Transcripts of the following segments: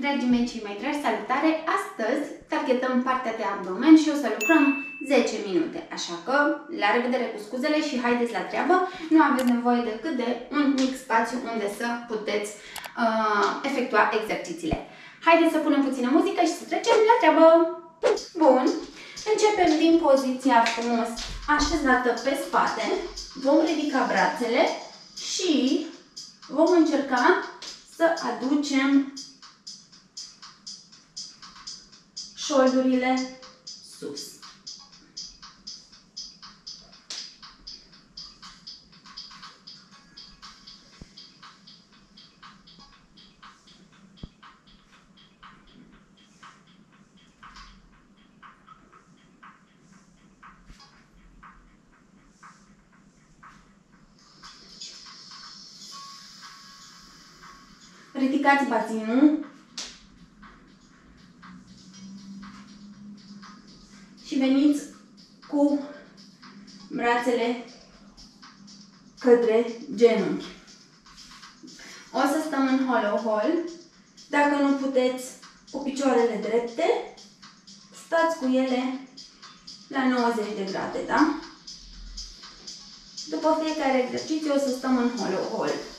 Dragii mei cei mai dragi, salutare! Astăzi targetăm partea de abdomen și o să lucrăm 10 minute. Așa că, la revedere cu scuzele și haideți la treabă! Nu aveți nevoie decât de un mic spațiu unde să puteți efectua exercițiile. Haideți să punem puțină muzică și să trecem la treabă! Bun! Începem din poziția frumos așezată pe spate. Vom ridica brațele și vom încerca să aducem șoldurile sus. Ridicați bazinul. Și veniți cu brațele către genunchi. O să stăm în hollow-hold. Dacă nu puteți cu picioarele drepte, stați cu ele la 90 de grade, da? După fiecare exercițiu o să stăm în hollow-hold.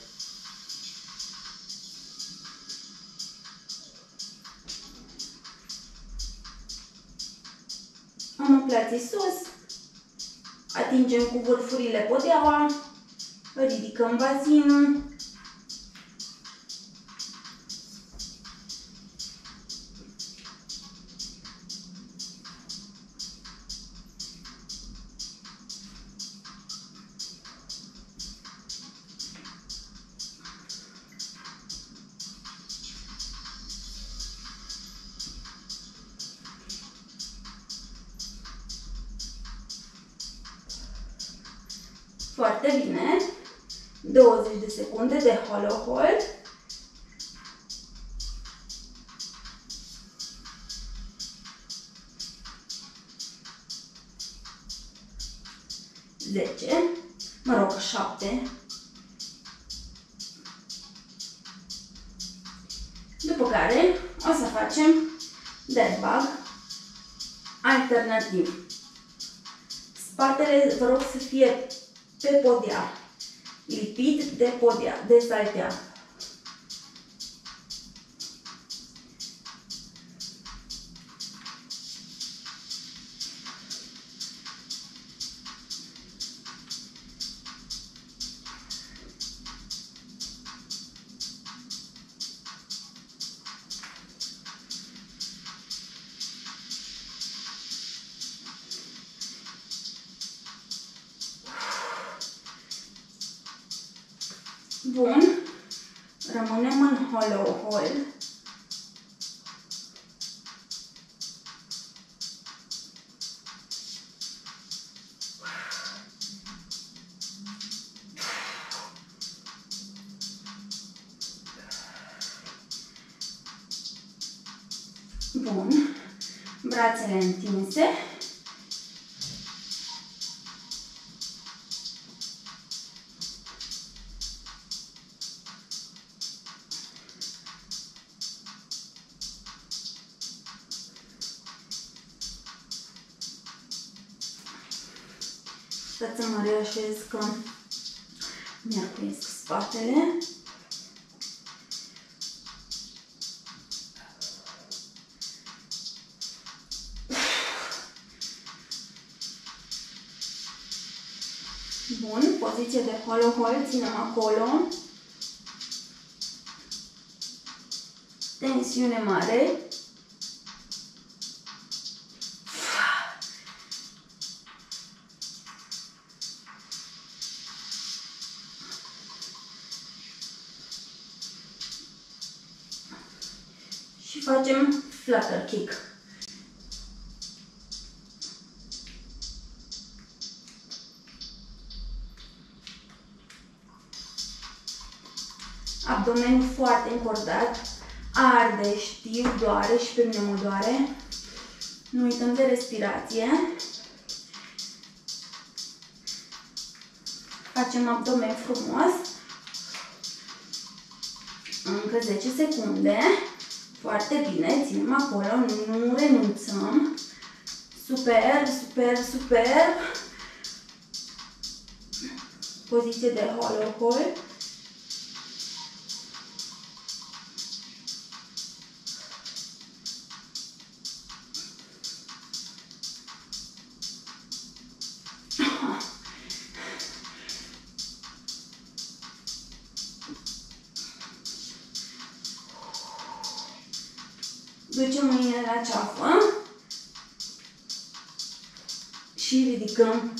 Omoplații sus, atingem cu vârfurile podeaua, ridicăm bazinul. Foarte bine, 20 de secunde de hollow hold. șapte. După care o să facem dead bug alternativ. Spatele vă rog să fie pe podea, lipit de podea, de saltea. Bun, rămânem în hollow hold. Bun, brațele întinse. Stați să mă reașez că mi-apresc spatele. Bun, poziție de hollow hold, ținem acolo. Tensiune mare. Și facem flutter kick. Abdomenul foarte încordat, arde, știu, doare și pe mine mă doare. Nu uităm de respirație. Facem abdomen frumos. Încă 10 secunde. Foarte bine, ținem acolo, nu renunțăm. Super, super, super. Poziție de hollow hold. Ducem mâinile la ceafă și ridicăm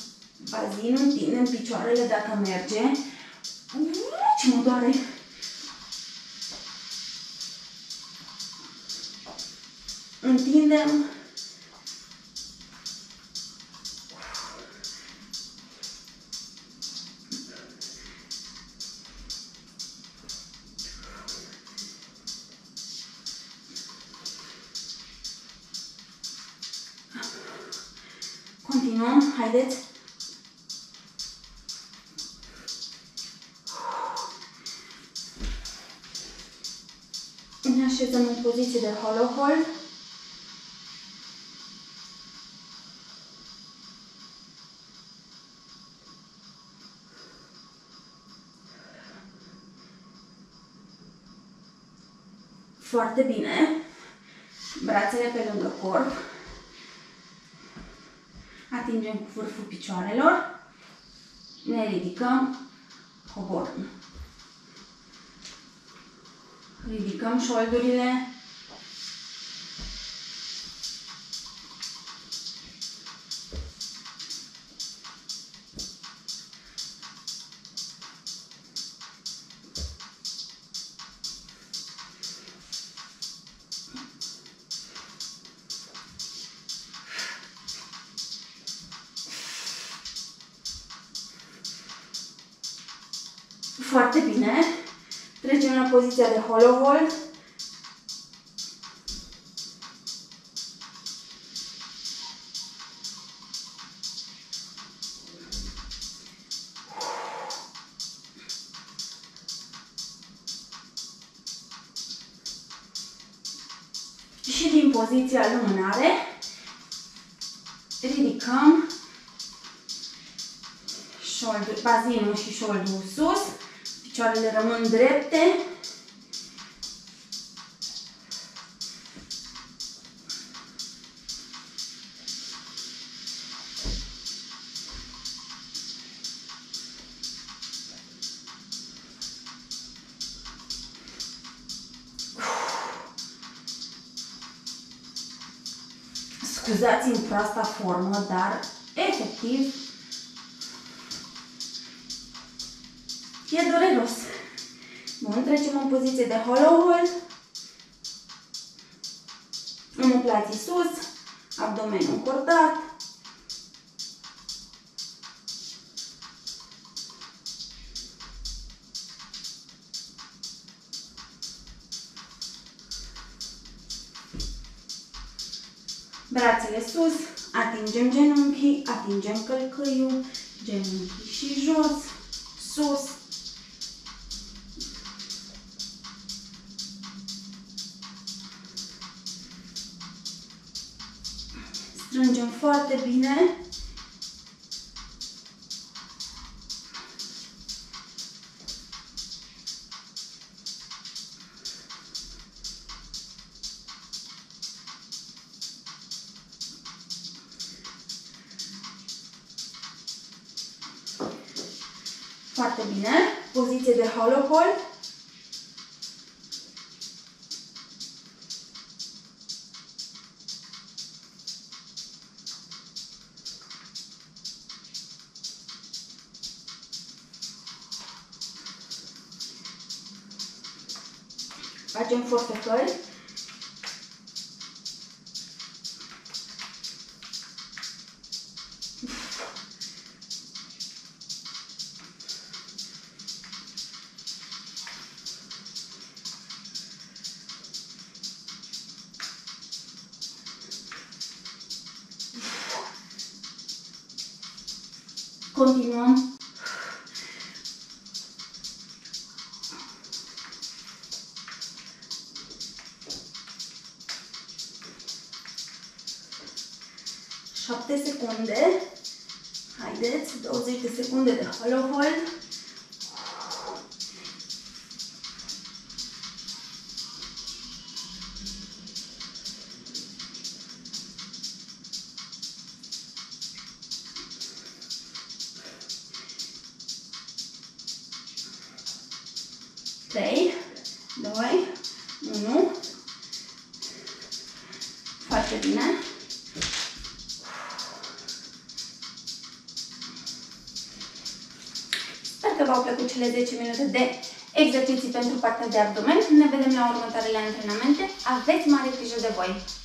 bazinul, întindem picioarele dacă merge. Ce mă doare! Întindem. Continuăm, haideți! Ne așezăm în poziție de hollow hold. Foarte bine! Brațele pe lângă corp. Atingem cu vârful picioarelor, ne ridicăm, coborâm. Ridicăm șoldurile. Foarte bine. Trecem la poziția de hollow hold. Și din poziția lumânare ridicăm bazinul și șoldul sus. Picioarele rămân drepte. Scuzați-mi proasta formă, dar efectiv e dureros. Bun, trecem în poziție de hollow hold. Omoplații sus, abdomenul încordat. Brațele sus, atingem genunchii, atingem călcâiul, genunchii și jos, sus. Strângem foarte bine. Foarte bine. Poziție de hollow hold. Facem forfecări. Continuăm. 7 secunde. Haideți, 20 de secunde de hollow hold. Cele 10 minute de exerciții pentru partea de abdomen. Ne vedem la următoarele antrenamente. Aveți mare grijă de voi!